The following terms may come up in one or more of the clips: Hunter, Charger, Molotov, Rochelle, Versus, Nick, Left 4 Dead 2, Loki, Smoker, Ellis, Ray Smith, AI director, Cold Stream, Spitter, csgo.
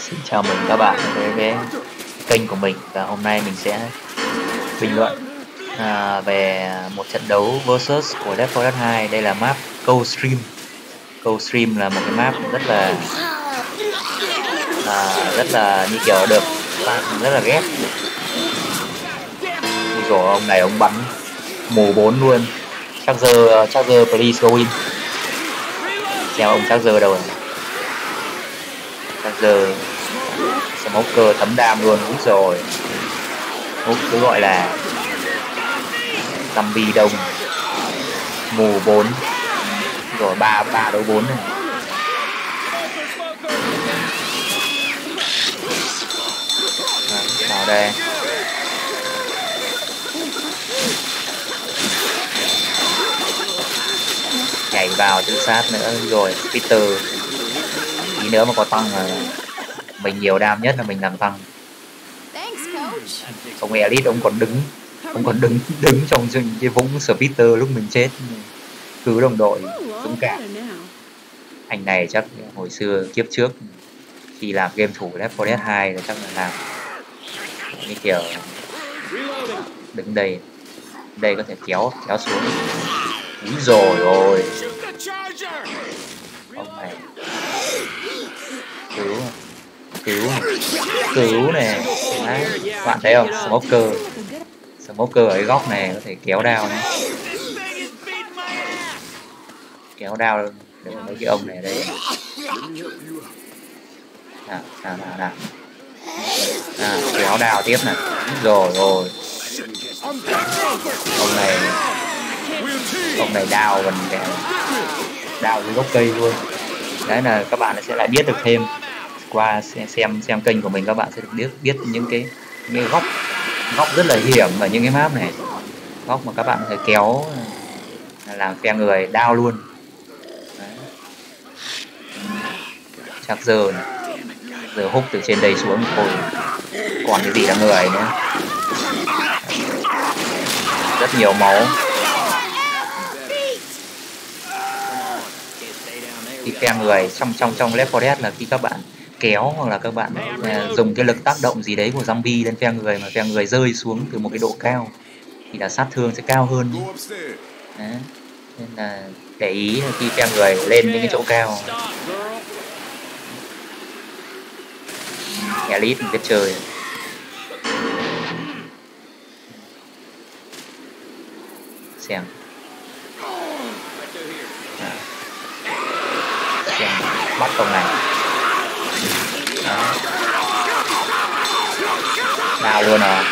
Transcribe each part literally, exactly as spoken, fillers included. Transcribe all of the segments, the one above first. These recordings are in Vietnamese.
xin chào mừng các bạn đến với kênh của mình. Và hôm nay mình sẽ bình luận à, về một trận đấu versus của Left four Dead two. Đây là map Cold Stream. Cold Stream là một cái map rất là à, rất là như kiểu được bạn rất là ghét. Rồi ông này ông bắn mù bốn luôn. Charger, Charger please go in. Xem ông Charger đâu rồi. Charger, Smoker thấm đam luôn, đúng rồi. Úp cứ gọi là zombie đông. Mù bốn. Rồi ba ba đấu bốn này. Vào đây. Nhảy vào tự sát nữa, rồi Spitter tí nữa mà có tăng là mình nhiều đam nhất là mình làm tăng. Xong Ellis ông còn đứng ông còn đứng đứng trong cái vũng Spitter lúc mình chết, cứu đồng đội dũng cảm. Anh này chắc hồi xưa kiếp trước khi làm game thủ Left four Dead two là chắc là làm như kiểu đứng đây đây có thể kéo kéo xuống. Úi dồi ôi, ông này cứu cứu cứu này. Đấy, bạn thấy không, Smoker Smoker ở cái góc này có thể kéo đao này. Kéo đao luôn mấy cái ông này đấy. Nào nào nào nào, nào kéo đao tiếp này. Úi dồi ôi, ông này ông này đào mình kẹo đào dưới gốc cây luôn. Đấy là các bạn sẽ lại biết được thêm qua xem xem kênh của mình, các bạn sẽ được biết biết những cái những cái góc góc rất là hiểm ở những cái map này, góc mà các bạn phải kéo làm phe người đao luôn. Chắc giờ giờ húc từ trên đây xuống thôi, còn cái gì là người nữa, rất nhiều máu. Khi phe người trong trong trong Left four Dead là khi các bạn kéo hoặc là các bạn uh, dùng cái lực tác động gì đấy của zombie lên phe người mà phe người rơi xuống từ một cái độ cao thì là sát thương sẽ cao hơn. Đấy. Nên là để ý là khi phe người lên những cái chỗ cao. Ellis biết chơi. Xem. Bắt con này. Đó. Đào luôn à.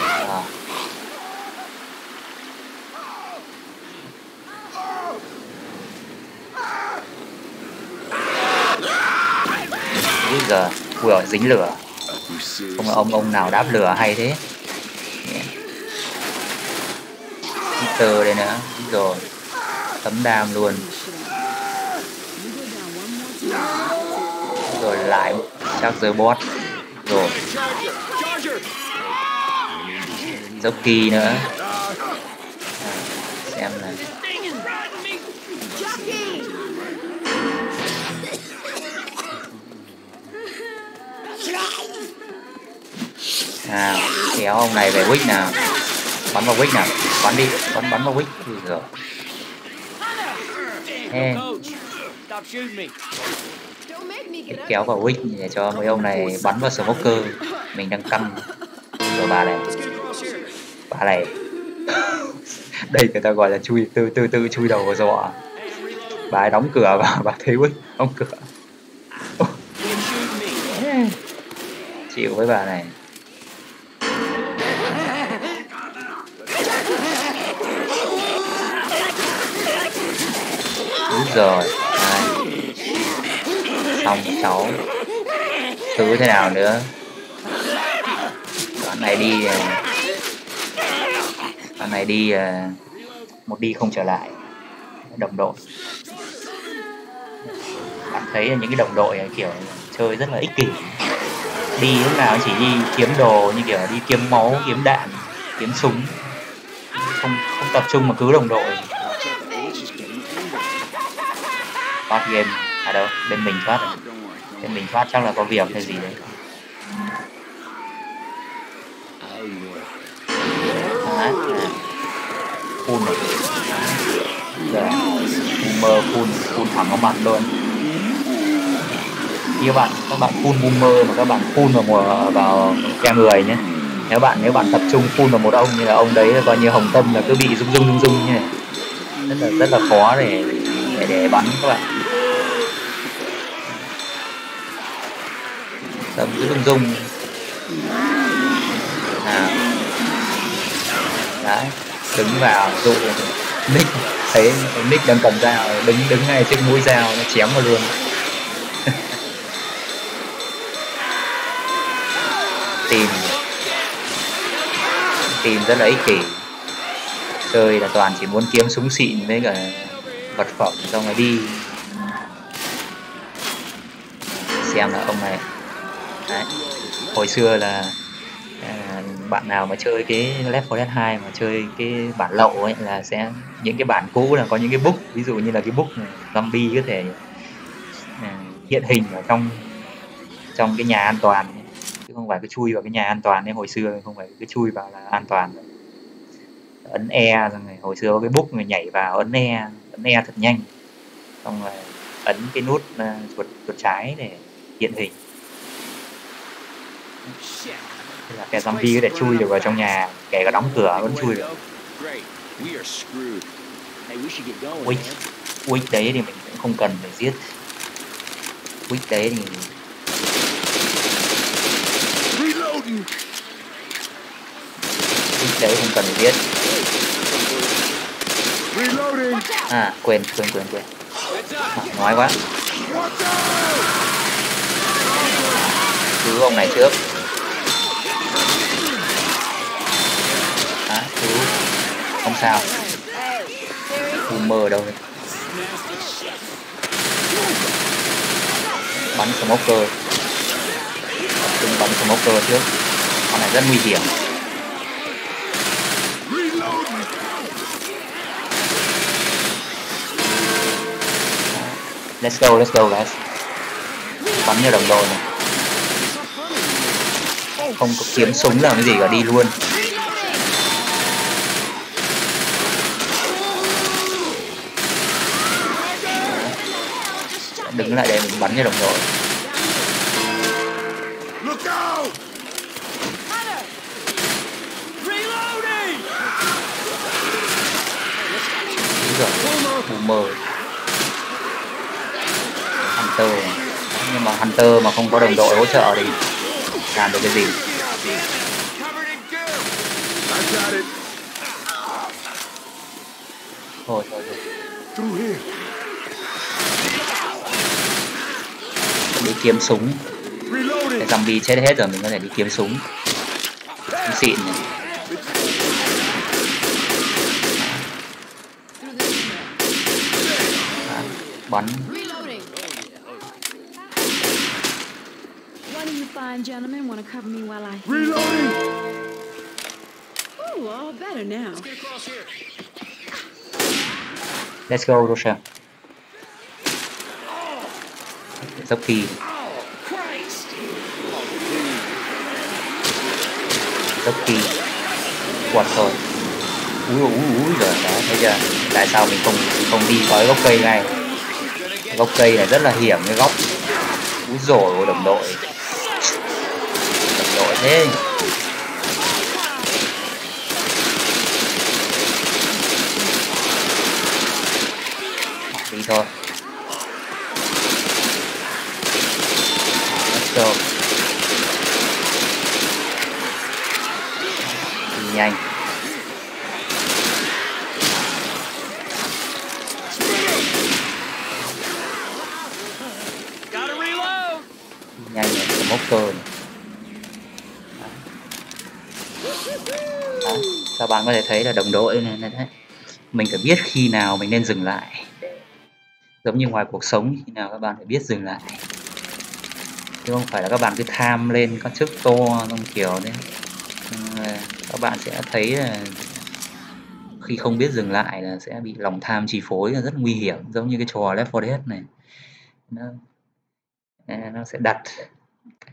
Đó. Bây giờ vừa dính lửa. Không là ông ông nào đáp lửa hay thế. Peter đây nữa. Rồi tấm đam luôn. Rồi lại Charger bot. Rồi Jockey nữa. À, xem này. Nào, kéo ông này về wick nào. Bắn vào wick nào. Bắn đi, bắn bắn vào wick. Rồi Hey. Kéo vào wing để cho mấy ông này bắn vào Smoker. Mình đang căng. Rồi bà này Bà này đây người ta gọi là chui từ từ từ chui đầu vào dọa. Bà ấy đóng cửa và bà thấy wing đóng cửa. Chịu với bà này. Rồi, đấy. Xong cháu thứ thế nào nữa. Con này đi, con này đi một đi không trở lại. Đồng đội, bạn thấy là những cái đồng đội kiểu chơi rất là ích kỷ, đi lúc nào chỉ đi kiếm đồ như kiểu đi kiếm máu, kiếm đạn, kiếm súng, không không tập trung mà cứu đồng đội. Game À đâu, bên mình thoát. Bên mình thoát chắc là có việc hay gì đấy. Đấy, full này. Rồi, boomer full, full thẳng các bạn luôn. Như bạn, các bạn full boomer mà các bạn full vào mùa, vào khe người nhé. Nếu bạn nếu bạn tập trung full vào một ông như là ông đấy coi như Hồng Tâm là cứ bị rung rung rung rung như này. Rất là rất là khó để để, để bắn các bạn. Tâm cứ rung rung. Nào. Đấy, đứng vào dụ Nick thấy Nick đang cầm dao, đứng đứng ngay trước mũi dao nó chém vào luôn. tìm tìm rất là ích kỷ, chơi là toàn chỉ muốn kiếm súng xịn với cả vật phẩm xong rồi đi. Xem là ông này đấy. Hồi xưa là à, bạn nào mà chơi cái Left four Dead hai mà chơi cái bản lậu ấy là sẽ những cái bản cũ là có những cái book, ví dụ như là cái book zombie có thể à, hiện hình ở trong trong cái nhà an toàn, chứ không phải cứ chui vào cái nhà an toàn ấy. Hồi xưa không phải cứ chui vào là an toàn, ấn E rồi này. Hồi xưa có cái book người nhảy vào ấn E, ấn E thật nhanh, xong rồi ấn cái nút chuột chuột trái để hiện hình. Thế là cái zombie có thể chui được vào trong nhà, kể cả đóng cửa vẫn chui được. Wick, wick đấy thì mình cũng không cần phải giết. Wick đấy thì wick đấy không cần phải giết. À quên quên quên quên. À, nói quá. Cứu ông này trước. À, cứu không sao. Boomer đâu này. Bắn smoker. Đừng bắn smoker trước. Con này rất nguy hiểm. Let's go, let's go guys. Bắn nhiều đồng đội này. Không có kiếm súng làm cái gì cả, đi luôn. Đứng lại để mình bắn cho đồng đội. Mờ. Hunter. Nhưng mà Hunter mà không có đồng đội hỗ trợ thì làm được cái gì? Thôi thôi thôi. Đi kiếm súng. Cái zombie chết hết rồi mình có thể đi kiếm súng. Súng xịn này. À, bắn. Gentlemen want to cover me while I reloading. Ooh, all better now. Let's go, Rochelle. Rất kỳ. Rất kỳ. Quạt rồi. Úi úi úi rồi đó. Bây giờ tại sao mình không mình không đi tới gốc cây này? Gốc cây này rất là hiểm, cái góc. Úi dồi ôi, đồng đội. Đội thế. Đi thôi. Let's go. Đi nhanh. Đi nhanh này, smoker này. Các bạn có thể thấy là đồng đội này, này, này. Mình phải biết khi nào mình nên dừng lại. Giống như ngoài cuộc sống, khi nào các bạn phải biết dừng lại, chứ không phải là các bạn cứ tham lên các chức to trong kiểu đấy. Các bạn sẽ thấy là khi không biết dừng lại là sẽ bị lòng tham chi phối, là rất nguy hiểm. Giống như cái trò Left four Dead này, nó, nó sẽ đặt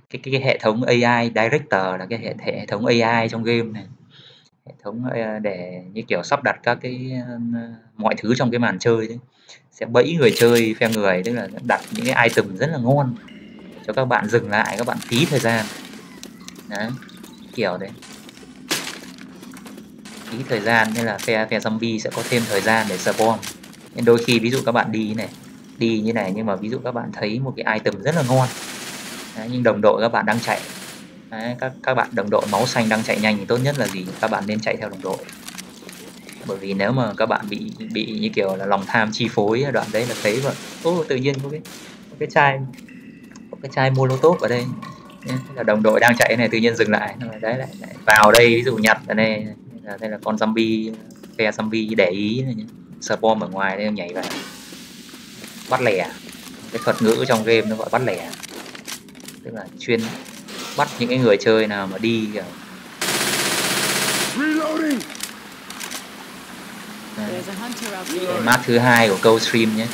cái, cái, cái hệ thống a i director là cái hệ, hệ thống a i trong game này, hệ thống để như kiểu sắp đặt các cái mọi thứ trong cái màn chơi đấy, sẽ bẫy người chơi phe người, tức là đặt những cái item rất là ngon cho các bạn dừng lại, các bạn phí thời gian đấy, kiểu đấy, phí thời gian, nên là phe phe zombie sẽ có thêm thời gian để spawn. Nên đôi khi ví dụ các bạn đi này, đi như này, nhưng mà ví dụ các bạn thấy một cái item rất là ngon đấy, nhưng đồng đội các bạn đang chạy đấy, các các bạn đồng đội máu xanh đang chạy nhanh thì tốt nhất là gì, các bạn nên chạy theo đồng đội, bởi vì nếu mà các bạn bị bị như kiểu là lòng tham chi phối đoạn đấy là thấy mà ô, tự nhiên có cái có cái chai có cái chai Molotov ở đây, thế là đồng đội đang chạy này tự nhiên dừng lại đấy, lại, lại vào đây ví dụ nhặt ở đây, là đây là con zombie, phe zombie để ý này nhé, spawn ở ngoài đây nhảy vào bắt lẻ, cái thuật ngữ trong game nó gọi bắt lẻ, tức là chuyên bắt những cái người chơi nào mà đi kiểu map thứ hai của Cold Stream nhé,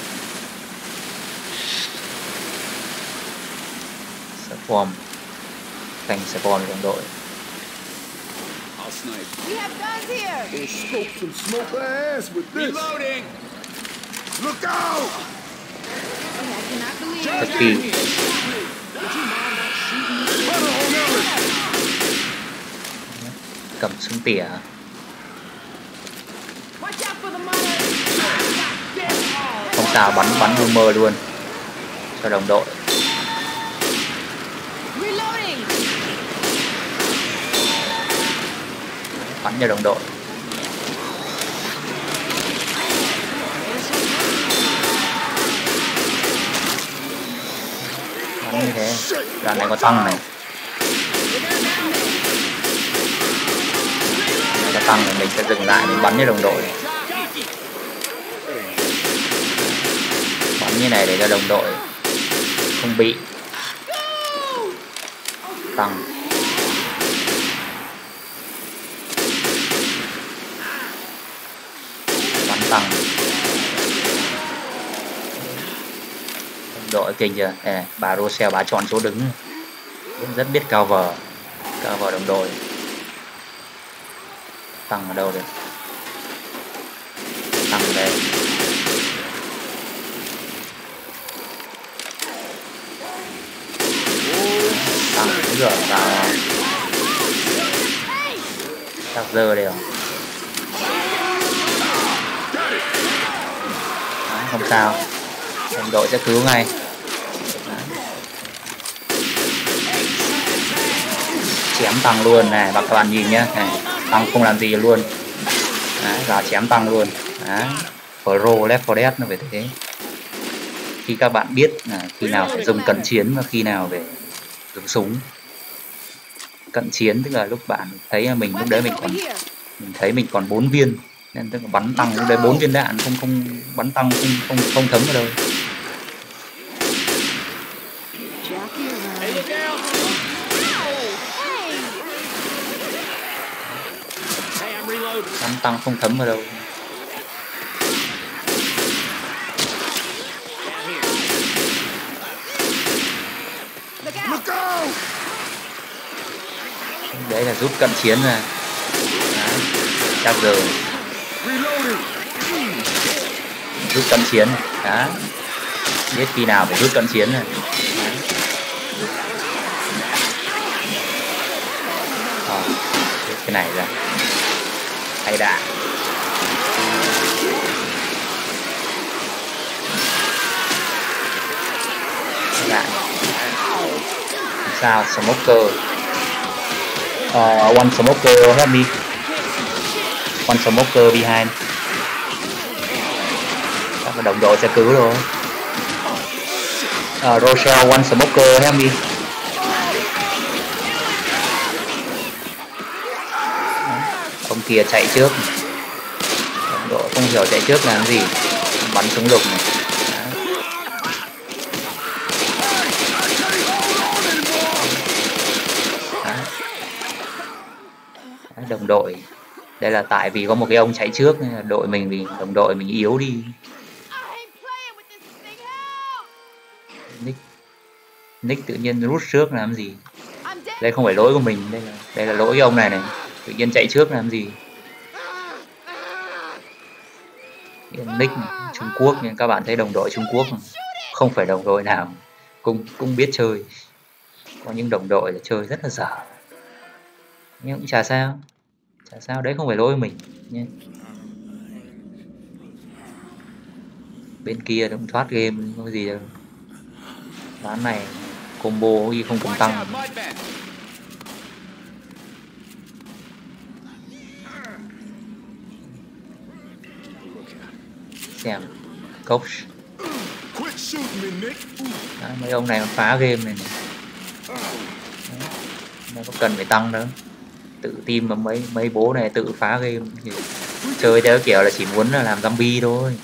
spawn thành spawn đồng đội. We have guns here. They scope some smoker ass with this. Reloading. Look out! I cannot believe it. Would you mind not shooting me? Brother, hold on. Cầm súng tỉa. Phong trào bắn bắn boomer luôn cho đồng đội. Bắn cho đồng đội. Bắn như thế, đoạn này có tăng này. Đoạn này có tăng thì mình sẽ dừng lại, mình bắn cho đồng đội. Bắn như này để cho đồng đội không bị tăng. Bằng đội kinh chưa, à, bà Rochelle bà chọn chỗ đứng rất biết cover, cover đồng đội. Tăng ở đâu được, tăng ở đây, tăng rửa vào Charger đều. Không sao, đồng đội sẽ cứu ngay. Chém tăng luôn này, và các bạn nhìn nhé, tăng không làm gì luôn. Đấy, và chém tăng luôn. Đấy, pro Left four Dead nó phải thế. Khi các bạn biết là khi nào phải dùng cận chiến và khi nào phải dùng súng. Cận chiến tức là lúc bạn thấy là mình lúc đấy mình còn mình thấy mình còn bốn viên. Nên tức là bắn tăng lúc đấy bốn viên đạn, không không bắn tăng không không không thấm vào đâu. Bắn tăng không thấm vào đâu. Đấy là rút cận chiến ra. Chắc giờ rút cận chiến này, đó. Biết khi nào phải rút cận chiến này. Đó. Cái này ra, hay đã. Hay đã. Sao Smoker? Uh, one Smoker help me. One Smoker behind. Các đồng đội sẽ cứu rồi. Uh, Rochelle, one Smoker help me. Ông kia chạy trước. Đồng đội không hiểu chạy trước làm gì. Bắn súng lục này. Đó. Đó, đồng đội. Đây là tại vì có một cái ông chạy trước nên là đội mình, vì đồng đội mình yếu đi. Nick Nick tự nhiên rút trước làm gì? Đây không phải lỗi của mình, đây là, đây là lỗi ông này này. Tự nhiên chạy trước làm gì? Nick Trung Quốc, nhưng các bạn thấy đồng đội Trung Quốc không phải đồng đội nào cũng cũng biết chơi. Có những đồng đội là chơi rất là dở. Nhưng cũng chả sao. Chả sao, đấy không phải lỗi của mình nhé. Bên kia nó cũng thoát game, không có gì đâu. Ván này combo gì không cùng tăng. Xem coach. Đó, mấy ông này nó phá game này, này. Nó có cần phải tăng nữa. Tự team mà mấy mấy bố này tự phá game thì chơi theo kiểu là chỉ muốn là làm zombie thôi.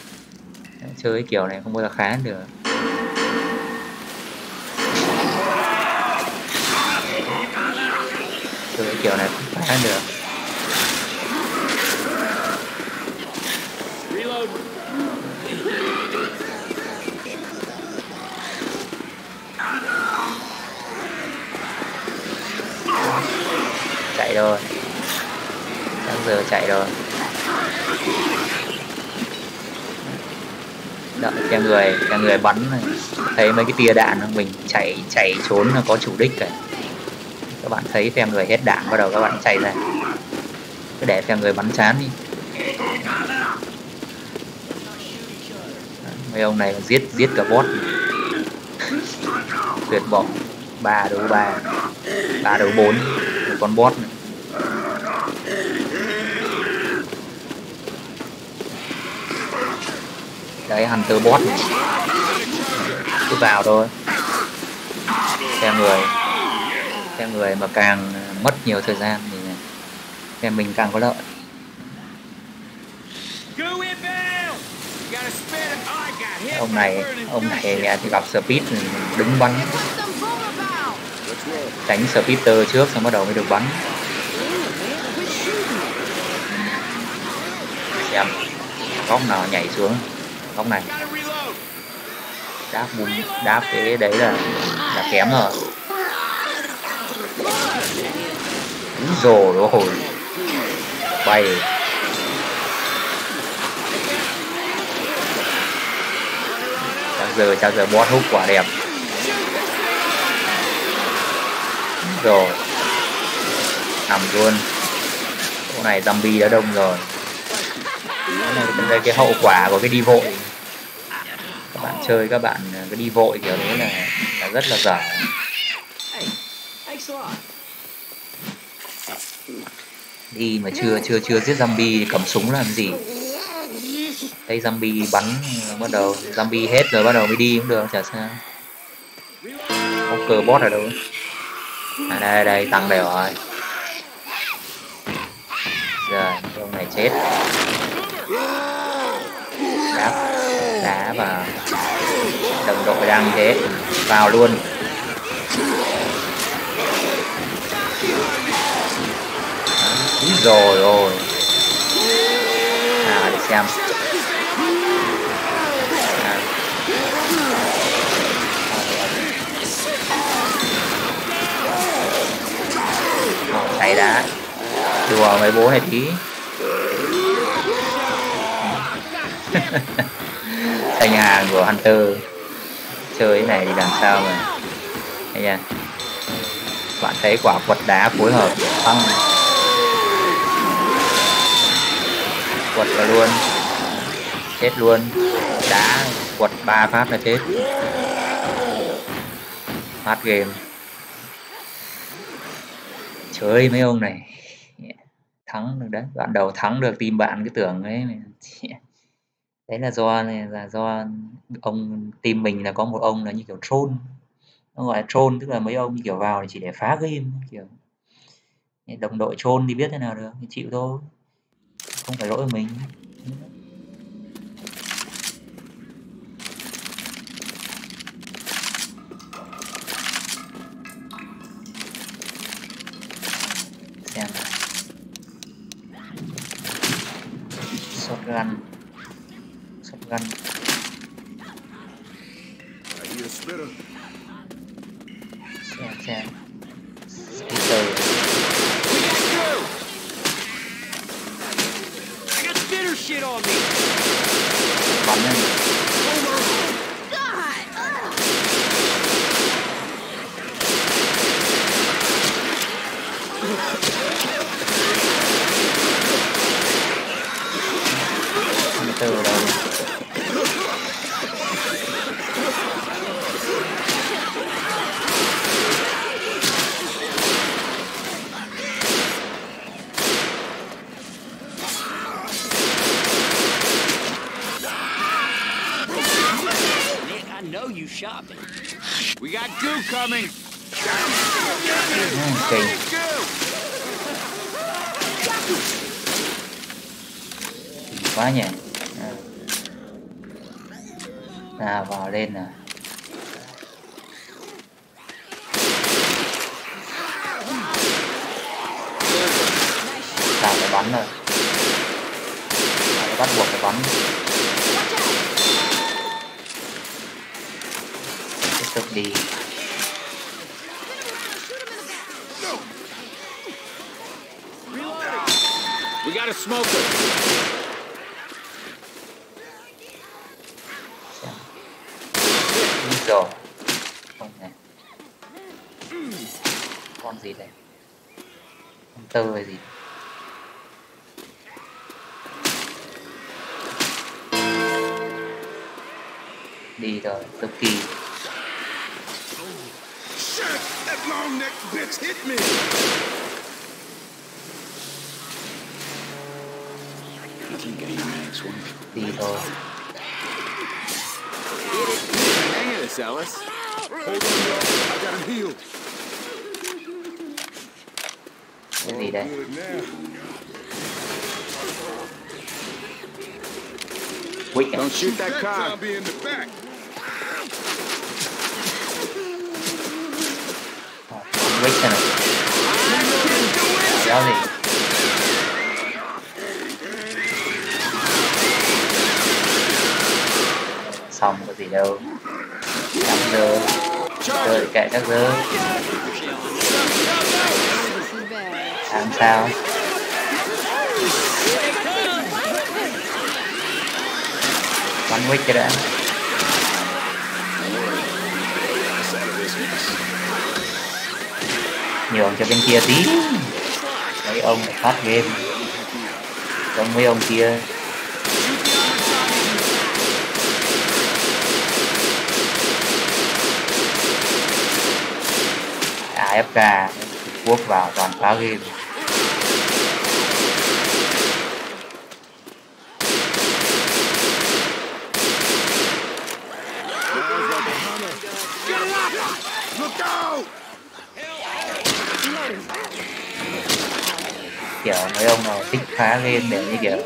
Chơi cái kiểu này không bao giờ khá được. Chơi cái kiểu này không khá được. Chạy rồi. Đang giờ chạy rồi. Đợi cho người cho người bắn này. Thấy mấy cái tia đạn không? Mình chạy chạy trốn là có chủ đích rồi. Các bạn thấy theo người hết đạn bắt đầu các bạn chạy ra. Cứ để theo người bắn chán đi. Mấy ông này giết giết cả bot. Tuyệt vọng. ba đấu ba. ba đấu bốn. Một con bot này. Đấy, Hunter bot này. Cứ vào thôi. Xem người Xem người mà càng mất nhiều thời gian thì xem mình càng có lợi. Ông này Ông này thì gặp Spitter thì đứng bắn. Tránh Spitter trước xong bắt đầu mới được bắn. Xem góc nào nhảy xuống. Góc này đáp bùm, đáp cái đấy là là kém rồi. Đúng rồi, đúng rồi. Bay Charger, Charger bot hút quả đẹp. Rồi nằm luôn. Chỗ này zombie đã đông rồi. Đây cái hậu quả của cái đi vội. Các bạn chơi các bạn cái đi vội kiểu đấy là, là rất là dở. Đi mà chưa chưa chưa giết zombie thì cầm súng làm gì? Thấy zombie bắn bắt đầu zombie hết rồi bắt đầu mới đi cũng được, chả sao. Có cờ bot ở đâu? À đây đây, tăng đều rồi. Giờ ông này chết. Đáp đá và đồng đội đang thế vào luôn. Đúng rồi rồi. À để xem. À. Chạy đá đùa mấy bố này tí. Thành hàng của Hunter chơi cái này thì làm sao mà thấy nha. Bạn thấy quả quật đá phối hợp tăng quật vào luôn, chết luôn, đá quật ba phát là chết, phát game. Chơi mấy ông này thắng được đấy, đoạn đầu thắng được team bạn cái tưởng ấy. Đấy là do này là do ông team mình là có một ông là như kiểu troll. Nó gọi là troll tức là mấy ông như kiểu vào chỉ để phá game kiểu. Đồng đội troll thì biết thế nào được, chịu thôi. Không phải lỗi của mình. Xem shotgun. Shotgun Spitter. Okay. Spitter. We got through. I got Spitter shit on me. Oh my God. I'm through it all. Shopping. We got goo coming. Okay. Quá nhỉ. À. À, vào lên nào. Tao phải bắn rồi. Phải bắt buộc phải bắn. Tiếp tục đi. We got a smoker. Rồi. Không này. Con gì đây? Con tơ hay gì? Đi rồi, cực kỳ. Long neck bitch hit me. I think I need my next one. Beetle. Hang in this, Ellis. Hold on, y'all. I got him healed. What do you do? Wait, don't shoot that car. Zombie in the back. Quýt này. Kéo gì? Xong có gì đâu. Chắc dơ. Chơi kệ chắc dơ. Làm sao? Bắn quýt cái đã. Nhường cho bên kia tí. Mấy ông phải phát game. Trong mấy ông kia. a ép ca Trung Quốc vào toàn phá game. Kiểu mấy ông nào thích phá lên để như kiểu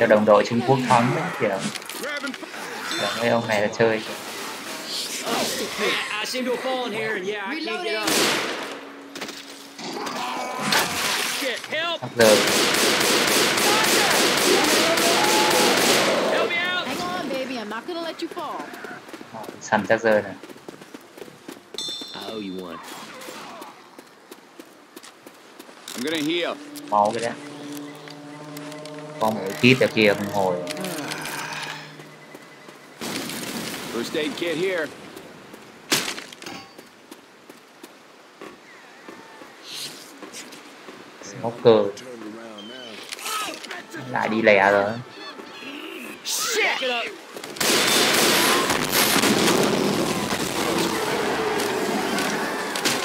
cho đồng đội Trung Quốc thắng ấy, kiểu là mấy ông này là chơi sắp giờ sẵn chắc giờ này. I'm gonna heal. Máu cái đấy. Con một kit ở kia không hồi. First aid kit here. Smoker. Lại đi lẻ rồi.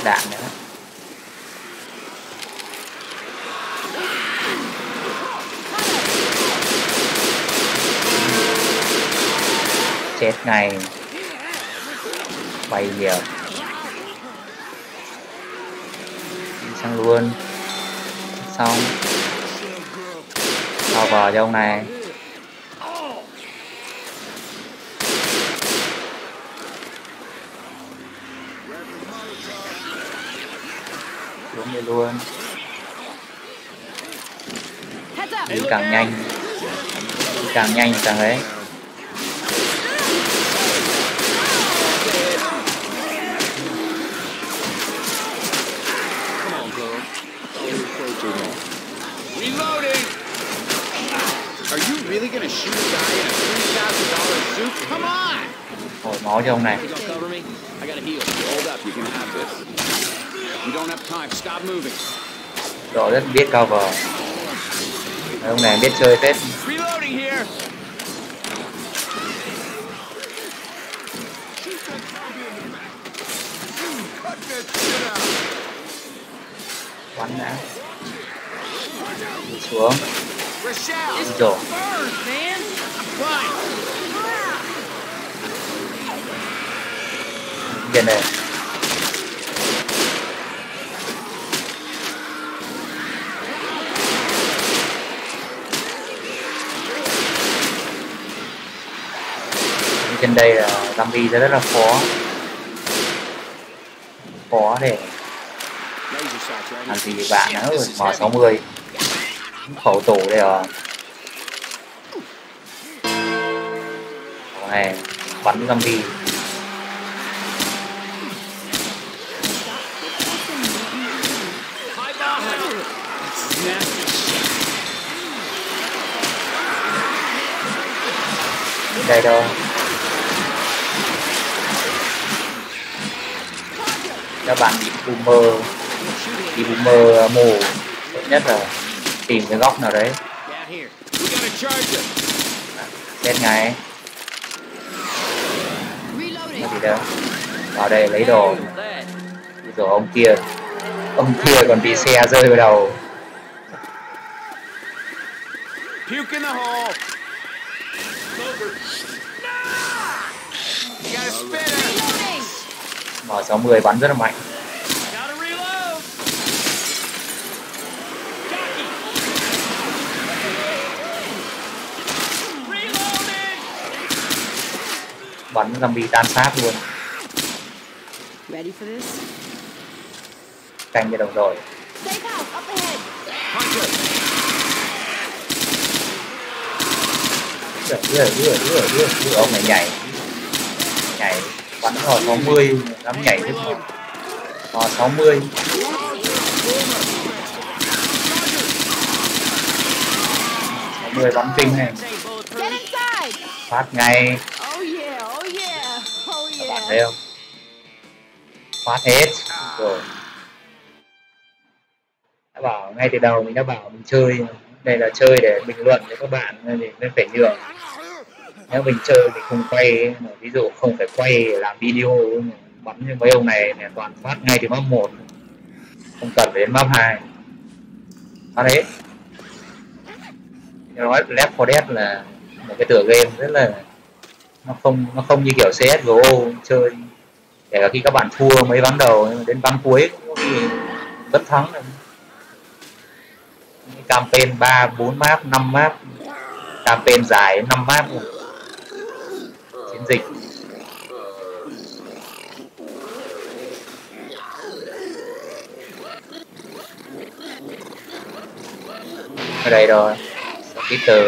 Đạn nữa. Chết này quay nhiều sang luôn xong vào vào trong này xuống đi luôn đi càng nhanh đi càng nhanh càng ấy. Hồi máu cho ông này. Rồi rất biết cover. Ông này biết chơi tết. Bắn đã. Đi xuống. Rồi. Bên này. Trên đây là zombie rất là khó khó để làm gì bạn nữa rồi. M sáu mươi khẩu tổ đây rồi này, bắn zombie đây đâu. Các bạn đi boomer, đi boomer mù, tốt nhất là tìm cái góc nào đấy. Xét ngay. Cái gì đó. Vào đây lấy đồ. Rồi ông kia, ông kia còn bị xe rơi vào đầu. M sáu mươi bắn rất là mạnh. Bắn zombie tan xác luôn. Canh cho đồng đội. Đưa, đưa, đưa, đưa, đưa, đưa ông này nhảy. Nhảy. Bắn hồi sáu mươi, dám nhảy rất nhiều. Hồi sáu mươi. sáu mươi bắn tinh này. Phát ngay. Các bạn thấy không? Phát hết. Rồi. Đã bảo ngay từ đầu mình đã bảo mình chơi. Đây là chơi để bình luận cho các bạn nên nên phải nhường. Nếu mình chơi thì không quay, ví dụ không phải quay làm video, bắn như mấy ông này là toàn phát ngay từ map một, không cần phải đến map hai. Phát hết. Nói Left four Dead là một cái tựa game rất là nó không nó không như kiểu C S G O chơi. Kể cả khi các bạn thua mấy ván đầu đến ván cuối thì vẫn thắng. Campaign ba, bốn map, năm map, campaign dài năm map. Dịch ở đây rồi, Spitter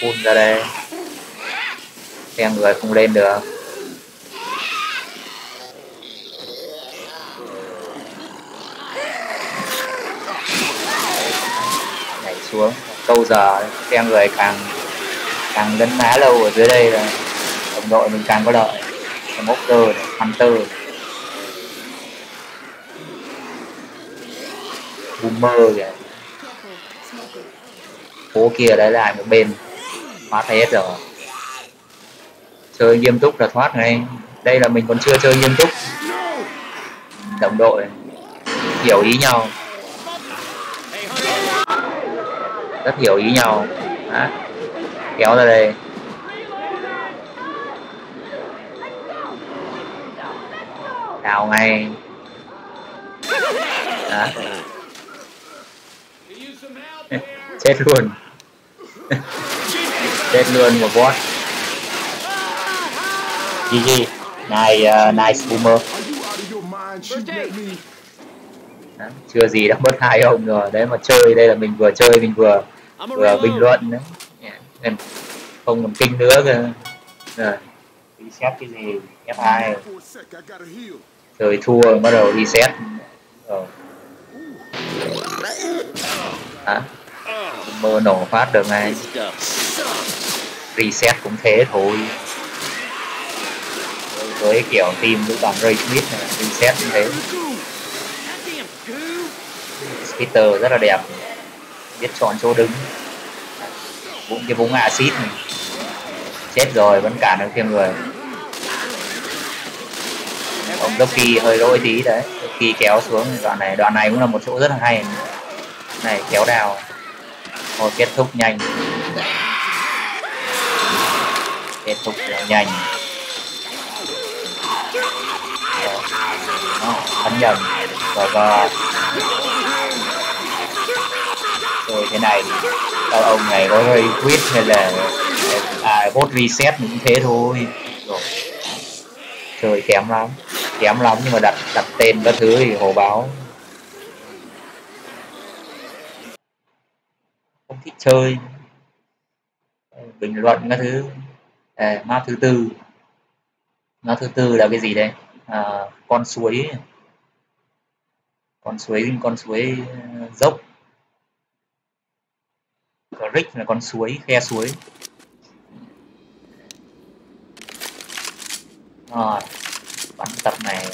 phun ra đây, xe người không lên được. Nhảy xuống. Câu giờ xe người càng càng lấn ná lâu ở dưới đây là đồng đội mình càng có lợi. Smoker này, Hunter, Boomer kìa, phố kia đấy lại một bên phá hết rồi. Chơi nghiêm túc là thoát ngay. Đây là mình còn chưa chơi nghiêm túc. Đồng đội hiểu ý nhau. Rất hiểu ý nhau. Đó. Kéo ra đây. Đào ngay. Đó. Chết luôn. Chết luôn một boss. giê giê. Nice, uh, nice boomer. Đó. Chưa gì đã mất hai ông rồi. Đấy mà chơi, đây là mình vừa chơi mình vừa vừa bình luận nữa, yeah. Không làm kinh nữa kìa. Rồi reset cái gì F hai rồi thua bắt đầu reset rồi. Hả? Mưa nổ phát được ngay. Reset cũng thế thôi. Với kiểu team với bọn Ray Smith này, reset cũng thế. Spitter rất là đẹp, biết chọn chỗ đứng. Vũng cái vũng acid này. Chết rồi vẫn cản được thêm người. Ông Loki hơi lỗi tí đấy, Loki kéo xuống đoạn này, đoạn này cũng là một chỗ rất là hay. Này kéo đào. Thôi kết thúc nhanh. Kết thúc nhanh. Bắn nhầm. Rồi và rồi thế này các ông này có gây quyết hay là à, bot reset cũng thế thôi. Rồi. Trời kém lắm, kém lắm nhưng mà đặt đặt tên các thứ thì hồ báo. Không thích chơi. Bình luận các thứ. À, map thứ tư. Map thứ tư là cái gì đây? À, con suối. Con suối, con suối dốc. Rick là con suối, khe suối. Rồi, bắn tập này.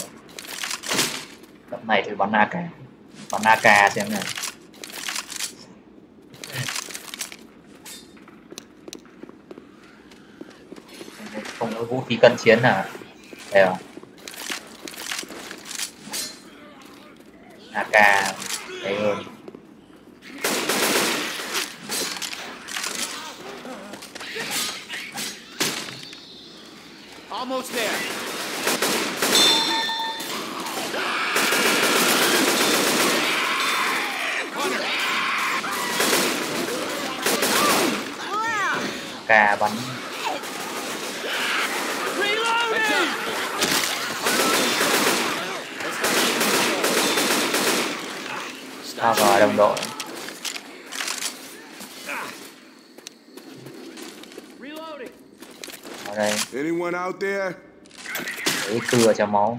Tập này thì bắn a ca. Bắn a ca xem này. Không có vũ khí cận chiến à? Đây rồi. a ca đấy hơn. Almost there. Cà bắn. Sao rồi đồng đội. Đây. Để cưa cho máu.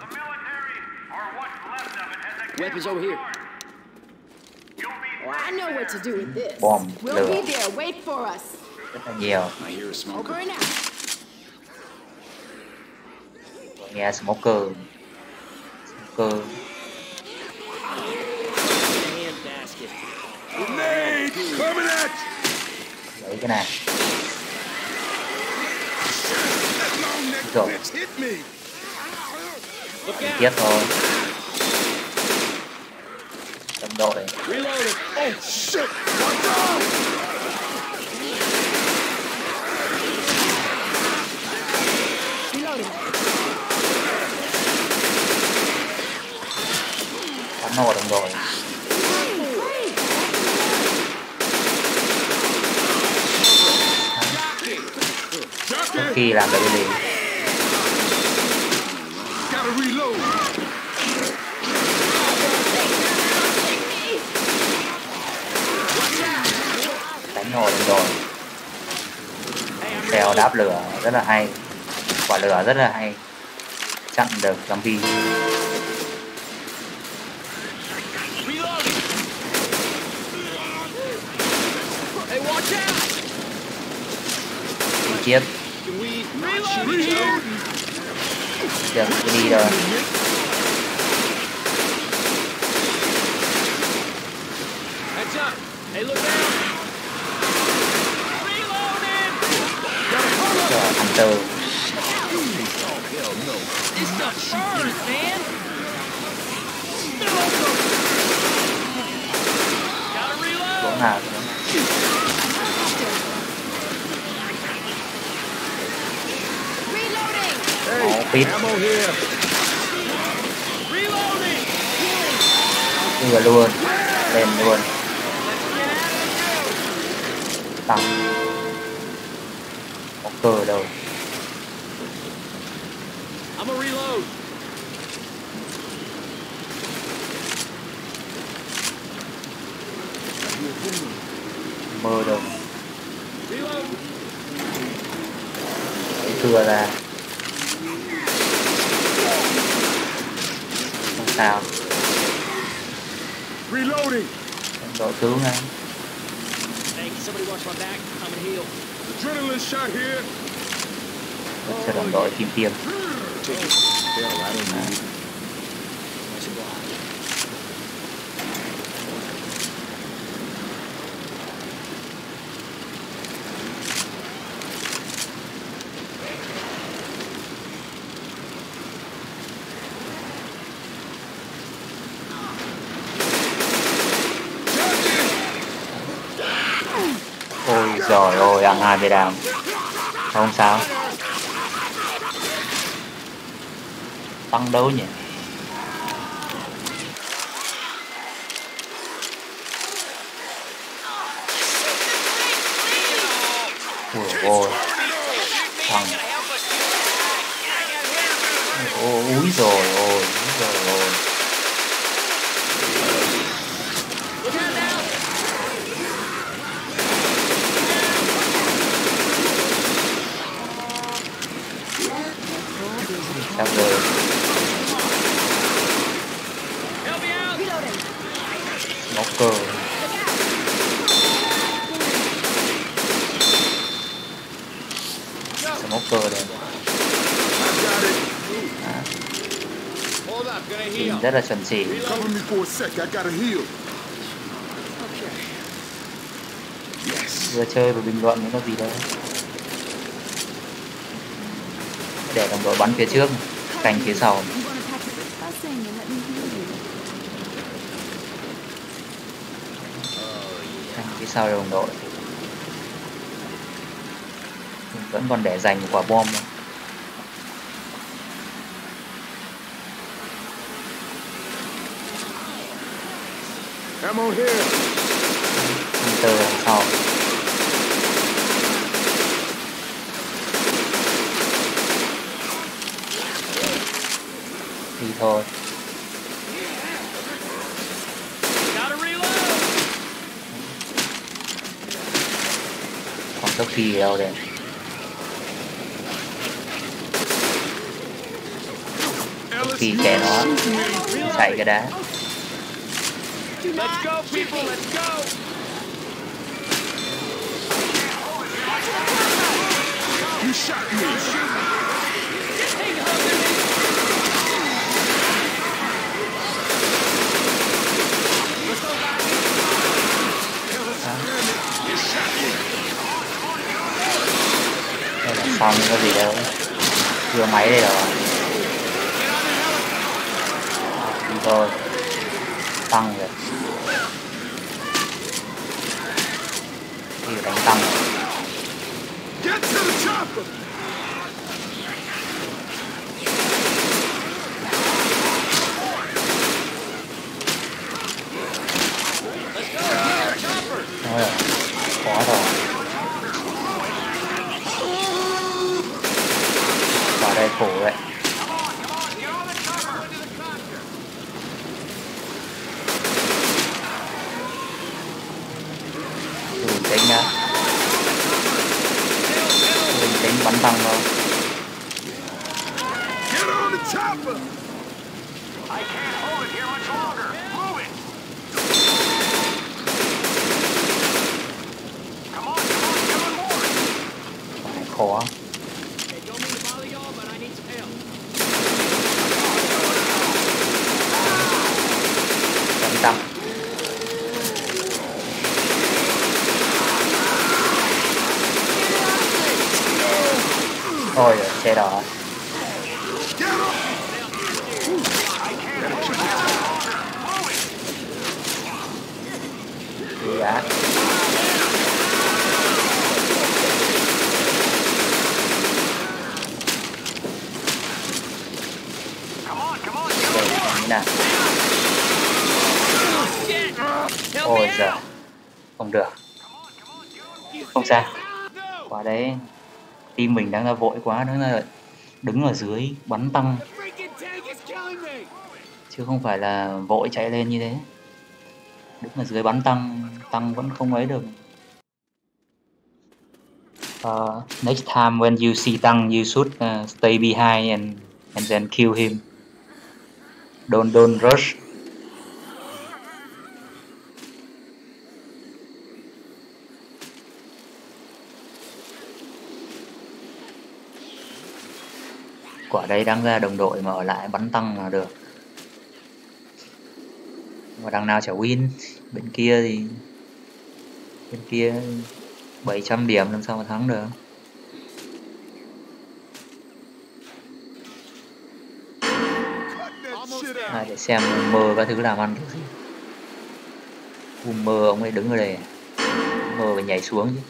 Bom lửa. Rất là nhiều. Nghe Smoker. Smoker. Lấy cái này. Rồi. Tiếp thôi. Tầm độ này. Bắn nổ đồng đội. Khi làm được cái gì? Đánh nổ được rồi. Xeo đáp lửa rất là hay. Quả lửa rất là hay. Chặn được zombie. Tiếp. Được, đi rồi. Hunter. Đúng nào. Pít. Đưa luôn, lên luôn. Tăng. Có cờ đâu. Mơ đâu. Cái thừa ra. Nào. Reloading. Đội tướng này. Somebody watch my back. I'm gonna heal. Adrenaline shot here. Sẽ đồng đội kim tiêm. Ôi giời ơi, ăn hai bê đàm. Không sao. Tăng đấu nhỉ. Ôi ôi. Thằng. Úi rồi ôi, úi rồi ôi. Chắc rồi. Smoker. Smoker đây. À. Nhìn rất là chuẩn chỉ. Vừa chơi vừa bình luận nó gì đấy. Để đồng đội bắn phía trước, canh phía sau. Sao đồng đội mình vẫn còn để dành một quả bom nữa. Hunter đằng sau. Đi thôi. Tốc kỳ đâu đây. Tốc kỳ kẻ nó chạy cái đá. Không có gì đâu, chưa máy đây rồi. Đi thôi, tăng rồi. Đi đánh tăng. Thôi rồi, khó rồi. Đây khổ vậy. Đừng tính nhá. Đừng tính bắn tăng thôi. Phải khó. Tăng. Ôi xe đỏ. Đi đã. Nào. Ôi giời, không được. Không sao. Quả đấy, team mình đang ra vội quá, đứng là đứng ở dưới bắn tăng. Chứ không phải là vội chạy lên như thế. Đứng ở dưới bắn tăng, tăng vẫn không ấy được. Uh, next time when you see tăng, you should uh, stay behind and and then kill him. Don't don't rush. Quả đây đang ra đồng đội mà ở lại bắn tăng là được. Và đằng nào chả win. Bên kia thì bên kia bảy trăm điểm làm sao mà thắng được. À, để xem mờ các thứ làm ăn kiểu gì. U mờ ông ấy đứng ở đây. Mờ phải nhảy xuống chứ.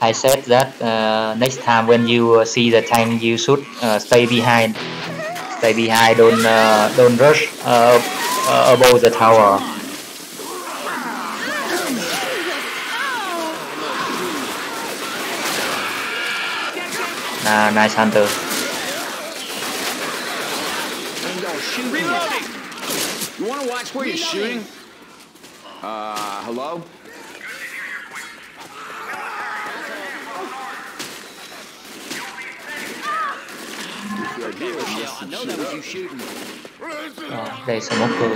I said that uh, next time when you uh, see the tank, you should uh, stay behind. Stay behind. Don't uh, don't rush uh, uh, above the tower. Nah, nice Hunter. Reloading. You want to watch where you're shooting? Uh, hello. Đó, đây Smoker.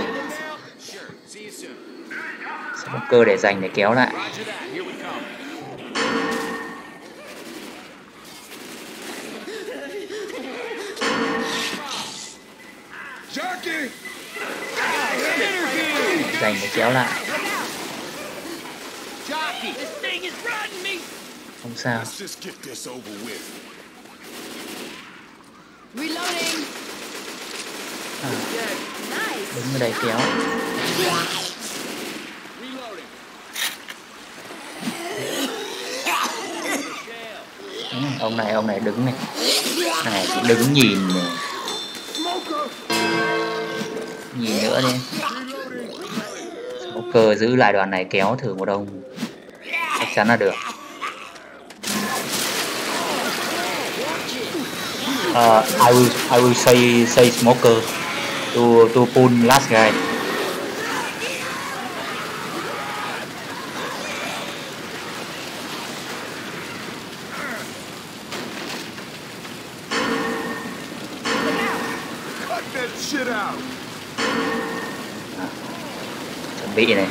Smoker để dành để kéo lại. Dành để kéo lại. Không sao. Reloading. À, đứng ở đây kéo. Ừ, ông này ông này đứng này, này đứng nhìn này. Nhìn nữa đi. Smoker giữ lại đoàn này kéo thử một ông, chắc chắn là được. Uh, I will I will say say Smoker to to pull last guy. Cut that shit out. À, chuẩn bị này.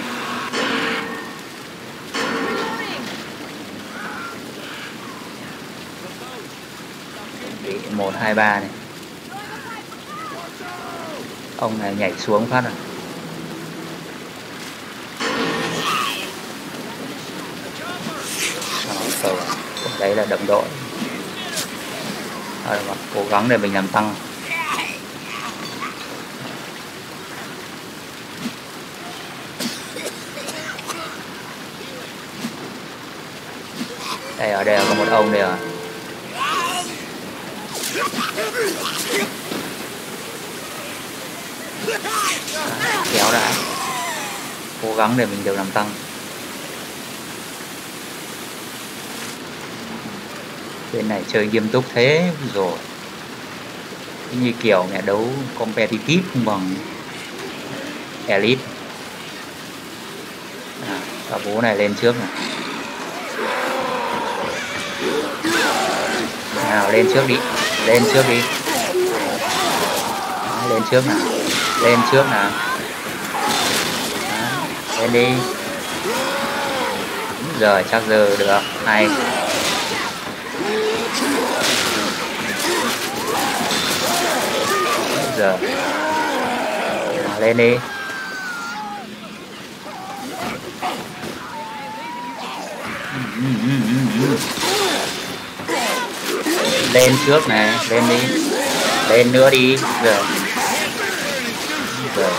một hai ba này. Ông này nhảy xuống phát rồi. Đó, đấy là đồng đội. Đó, cố gắng để mình làm tăng. Đây ở đây có một ông đây rồi. À, kéo đã, cố gắng để mình đều làm tăng bên này. Chơi nghiêm túc thế rồi, như kiểu mẹ đấu competitive không bằng Elite. À, cả bố này lên trước này. Nào lên trước đi, lên trước đi. Đó, lên trước nào, lên trước nào. Đó, lên đi. Đúng rồi, chắc giờ được, hay. Đúng rồi. Đó, lên đi. Ừ, ừ, ừ, ừ. Lên trước này, lên đi. Lên nữa đi. Rồi. Rồi.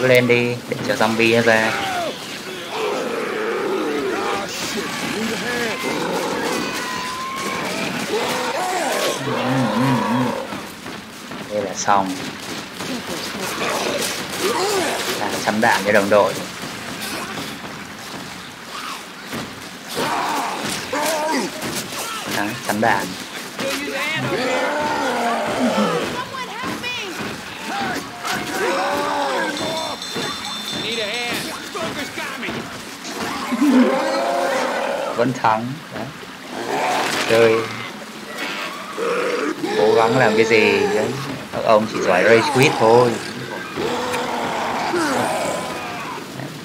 Cứ lên đi, để cho zombie nó ra. Đây là xong. Là chấm đạn cho đồng đội. Sẵn đạn. Vẫn thắng. Đấy. Chơi cố gắng làm cái gì đấy. Các ông chỉ giỏi race quit thôi.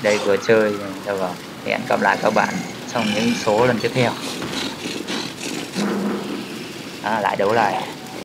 Đây vừa chơi đâu vào. Hẹn gặp lại các bạn trong những số lần tiếp theo. À, lại đấu lại.